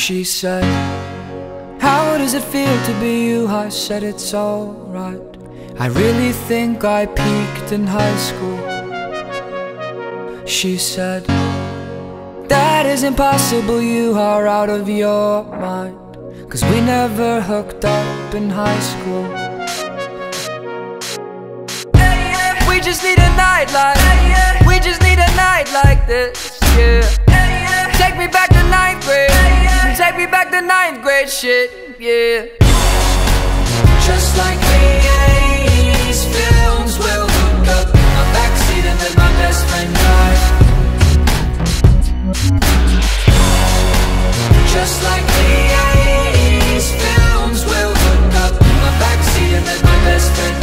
she said, how does it feel to be you? I said, it's alright. I really think I peaked in high school. She said, that is impossible, you are out of your mind, 'cause we never hooked up in high school. We just need a night like, we just need a night like this, yeah. Take me back to 9th grade, take me back to 9th grade, shit, yeah. Just like the 80s films, we'll hook up in my backseat and let my best friend drive. Just like the 80s films, we'll hook up in my backseat and let my best friend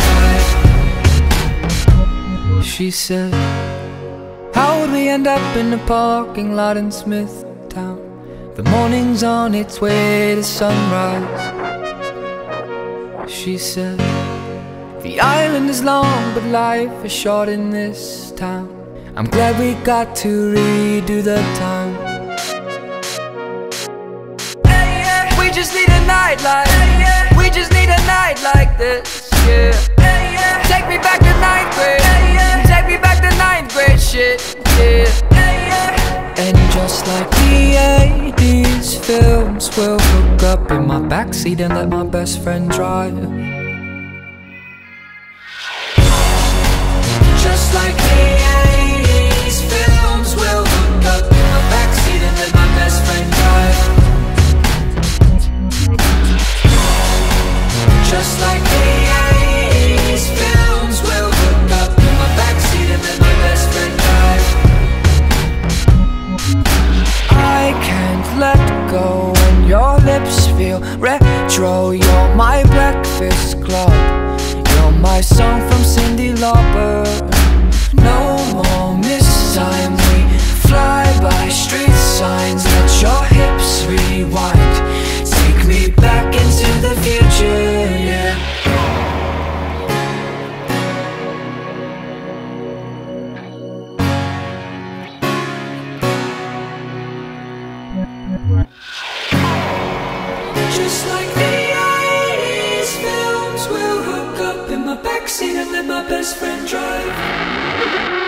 drive. She said, how would we end up in a parking lot in Smithtown? The morning's on its way to sunrise. She said, the island is long but life is short in this town. I'm glad we got to redo the time. We just need a night like, we just need a night like this, yeah. Take me back to 9th grade, take me back to 9th grade, shit, yeah. And just like the 80s films, we'll hook up in my backseat and let my best friend drive. Just like the 80s films, we'll hook up in my backseat and let my best friend drive. Just like the 80s films, will hook up in my backseat and let my best friend drive. I can't let go when your lips feel retro. You're my Breakfast Club, you're my song from Cyndi Lauper. No more mistime, we fly by street signs. Let your hips rewind, take me back into the future, yeah. Just like the 80s films, we'll hook up in my backseat and let my best friend drive.